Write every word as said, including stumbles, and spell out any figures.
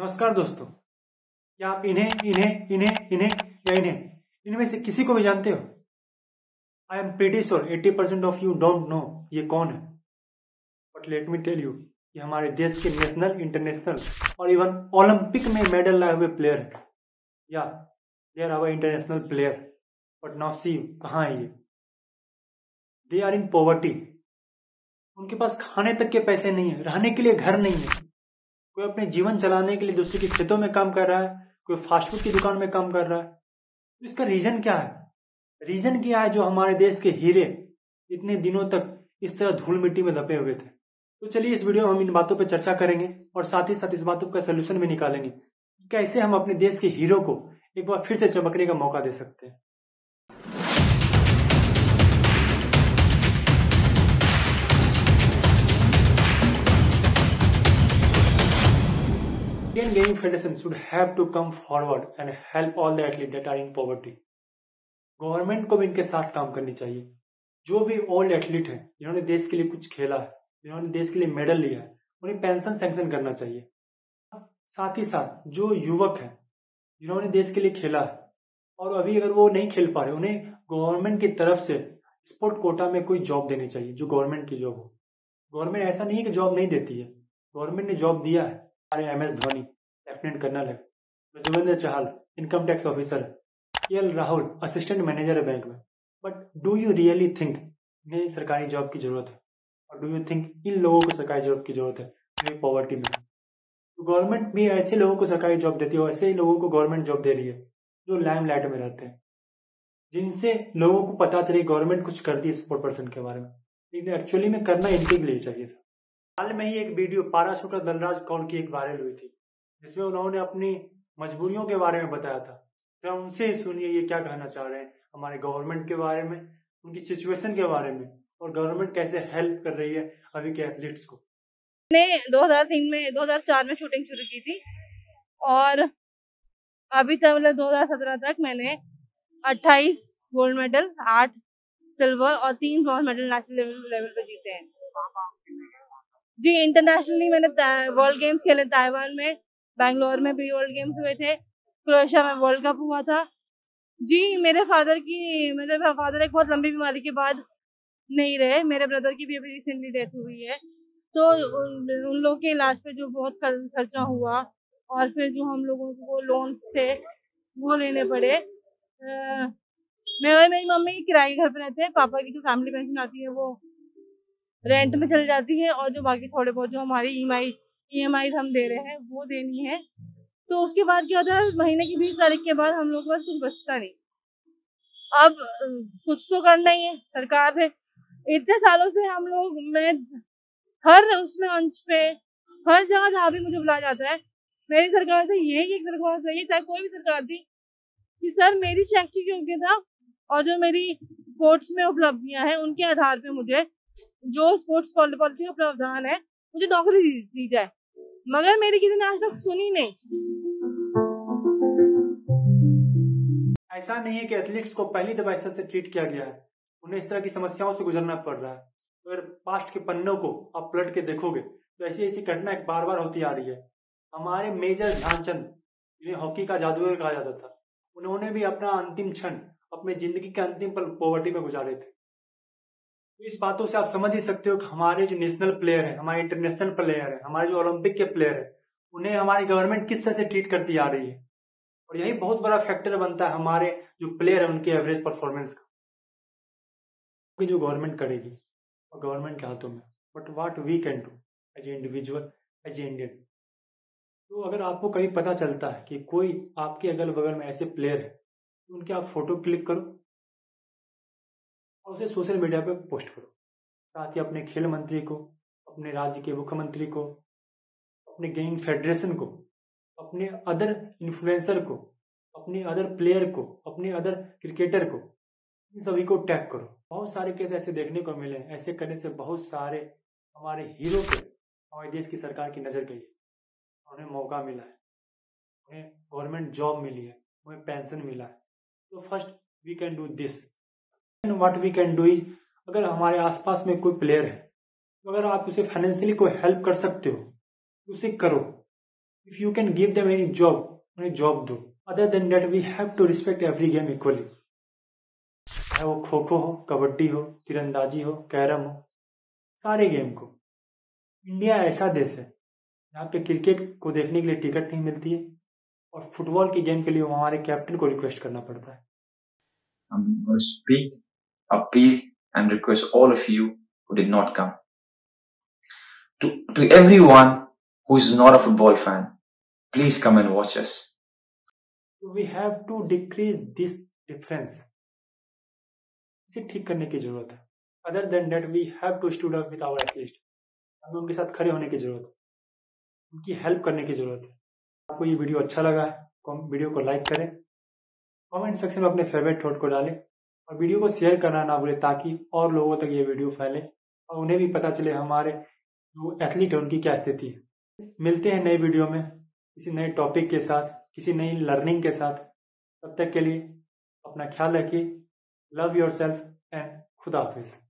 नमस्कार दोस्तों, क्या आप इन्हें इन्हें इन्हें इन्हें या इन्हें इनमें से किसी को भी जानते हो? I am pretty sure eighty percent of you don't know ये कौन है। But let me tell you, ये हमारे देश के नेशनल, इंटरनेशनल और इवन ओलंपिक में मेडल लाए हुए प्लेयर है। या they are our international player, but now see कहाँ है ये। दे आर इन पॉवर्टी, उनके पास खाने तक के पैसे नहीं है, रहने के लिए घर नहीं है। कोई अपने जीवन चलाने के लिए दूसरे के खेतों में काम कर रहा है, कोई फास्ट फूड की दुकान में काम कर रहा है। तो इसका रीजन क्या है? रीजन क्या है जो हमारे देश के हीरे इतने दिनों तक इस तरह धूल मिट्टी में दबे हुए थे? तो चलिए इस वीडियो में हम इन बातों पर चर्चा करेंगे और साथ ही साथ इस बातों का सोल्यूशन भी निकालेंगे, कैसे हम अपने देश के हीरो को एक बार फिर से चमकने का मौका दे सकते हैं। Indian Gaming Federation should have to come forward and help all the athletes that are in poverty. Government को भी इनके साथ काम करनी चाहिए। जो भी ओल्ड एथलीट हैं, जिन्होंने देश के लिए कुछ खेला है, जिन्होंने देश के लिए मेडल लिया है, उन्हें पेंशन सैंक्शन करना चाहिए। साथ ही साथ जो युवक हैं, जिन्होंने देश के लिए खेला है और अभी अगर वो नहीं खेल पा रहे, उन्हें गवर्नमेंट की तरफ से स्पोर्ट कोटा में कोई जॉब देनी चाहिए जो गवर्नमेंट की जॉब हो। गवर्नमेंट ऐसा नहीं है कि जॉब नहीं देती है, गवर्नमेंट ने जॉब दिया है। हमारे M S Dhoni lieutenant colonel है, Raghuvendra Chahal income tax officer है, K L Rahul assistant manager है बैंक में। But do you really think इन्हें सरकारी जॉब की जरूरत है? और डू यू थिंक इन लोगों को सरकारी जॉब की जरूरत है जो पॉवर्टी में? तो गवर्नमेंट भी ऐसे लोगों को सरकारी जॉब देती है और ऐसे ही लोगों को गवर्नमेंट जॉब दे रही है जो लाइम लाइट में रहते हैं, जिनसे लोगों को पता चले गवर्नमेंट कुछ करती है स्पोर्ट पर्सन के बारे में, लेकिन एक्चुअली में करना इनके लिए चाहिए था। हाल में ही एक वीडियो पारा शूटर दलराज कौर की एक वायरल हुई थी, जिसमें उन्होंने अपनी मजबूरियों के बारे में बताया था। तो उनसे सुनिए ये क्या कहना चाह रहे हैं हमारे गवर्नमेंट के बारे में, उनकी सिचुएशन के बारे में और गवर्नमेंट कैसे हेल्प कर रही है अभी के एथलीट्स को। ने दो हज़ार तीन में दो हज़ार चार में शूटिंग शुरू की थी और अभी तक मतलब दो हज़ार सत्रह तक मैंने अट्ठाईस गोल्ड मेडल, आठ सिल्वर और तीन ब्रॉन्ज मेडल नेशनल लेवल पर जीते हैं जी। इंटरनेशनली मैंने वर्ल्ड गेम्स खेले, ताइवान में, बेंगलोर में भी वर्ल्ड गेम्स हुए थे, क्रोएशिया में वर्ल्ड कप हुआ था जी। मेरे फादर की मेरे फादर एक बहुत लंबी बीमारी के बाद नहीं रहे, मेरे ब्रदर की भी अभी रिसेंटली डेथ हुई है, तो उन, उन लोगों के इलाज पे जो बहुत खर्चा हुआ और फिर जो हम लोगों को लोन थे वो लेने पड़े। आ, मैं और मेरी मम्मी किराए घर पर रहते हैं, पापा की जो फैमिली पेंशन आती है वो रेंट में चल जाती है और जो बाकी थोड़े बहुत जो हमारी ईएमआई ईएमआई हम दे रहे हैं वो देनी है। तो उसके बाद क्या होता है, महीने की बीस तारीख के बाद हम लोग के पास कुछ बचता नहीं। अब कुछ तो करना ही है, सरकार से इतने सालों से हम लोग, मैं हर उसमें अंश पे हर जगह जहाँ भी मुझे बुलाया जाता है, मेरी सरकार से यही एक दरख्वास्त रही, चाहे कोई भी सरकार थी, कि सर मेरी शैक्षिक योग्यता और जो मेरी स्पोर्ट्स में उपलब्धियां हैं उनके आधार पर मुझे जो स्पोर्ट्स पॉलिसी का प्रावधान है मुझे नौकरी दी जाए, मगर मेरी किसी ने आज तक सुनी नहीं। ऐसा नहीं है कि एथलीट्स को पहली दफा इस तरह से ट्रीट किया गया है, उन्हें इस तरह की समस्याओं से गुजरना पड़ रहा है। अगर पास्ट के पन्नों को आप पलट के देखोगे तो ऐसी ऐसी घटना एक बार बार होती आ रही है। हमारे मेजर ध्यानचंद, जिन्हें हॉकी का जादूगर कहा जाता था, उन्होंने भी अपना अंतिम क्षण, अपने जिंदगी के अंतिम पल पॉवर्टी में गुजारे थे। इस बातों से आप समझ ही सकते हो कि हमारे जो नेशनल प्लेयर हैं, हमारे इंटरनेशनल प्लेयर हैं, हमारे जो ओलंपिक के प्लेयर हैं, उन्हें हमारी गवर्नमेंट किस तरह से ट्रीट करती आ रही है। और यही बहुत बड़ा फैक्टर बनता है हमारे जो प्लेयर है उनके एवरेज परफॉर्मेंस का, जो गवर्नमेंट करेगी और गवर्नमेंट के हाथों में। But what we can do as a individual, as a Indian. तो अगर आपको कभी पता चलता है कि कोई आपके अगल बगल में ऐसे प्लेयर है, तो उनके आप फोटो क्लिक करो और उसे सोशल मीडिया पर पोस्ट करो। साथ ही अपने खेल मंत्री को, अपने राज्य के मुख्यमंत्री को, अपने गेमिंग फेडरेशन को, अपने अदर इन्फ्लुएंसर को, अपने अदर प्लेयर को, अपने अदर क्रिकेटर को, इन सभी को टैग करो। बहुत सारे केस ऐसे देखने को मिले हैं। ऐसे करने से बहुत सारे हमारे हीरो पे हमारे देश की सरकार की नज़र गई है, उन्हें मौका मिला है, उन्हें गवर्नमेंट जॉब मिली है, उन्हें पेंशन मिला है। तो first we can do this. What we can do is, अगर हमारे आसपास में कोई प्लेयर है, तो अगर आप उसे फाइनेंशियली कोई हेल्प कर सकते हो उसे करो। If you can give them any job, उन्हें जॉब दो। Other than that, we have to respect every game equally। चाहे वो खो खो हो, कबड्डी हो, तीरंदाजी हो, कैरम हो, सारे गेम को। इंडिया ऐसा देश है यहाँ पे क्रिकेट को देखने के लिए टिकट नहीं मिलती है और फुटबॉल के गेम के लिए हमारे कैप्टन को रिक्वेस्ट करना पड़ता है। I'm going to speak, appeal and request all of you who did not come. To to everyone who is not a football fan, please come and watch us. We have to decrease this difference. इसे ठीक करने की जरूरत है। Other than that, we have to stood up with our athletes. हमें उनके साथ खड़े होने की जरूरत है, उनकी हेल्प करने की जरूरत है। आपको ये वीडियो अच्छा लगा है, वीडियो को लाइक करें, कमेंट सेक्शन में अपने फेवरेट थॉट को डालें और वीडियो को शेयर करना ना भूलें ताकि और लोगों तक ये वीडियो फैले और उन्हें भी पता चले हमारे जो एथलीट है उनकी क्या स्थिति है। मिलते हैं नए वीडियो में किसी नए टॉपिक के साथ, किसी नई लर्निंग के साथ। तब तक के लिए अपना ख्याल रखिए। लव योरसेल्फ एंड खुदा हाफिज़।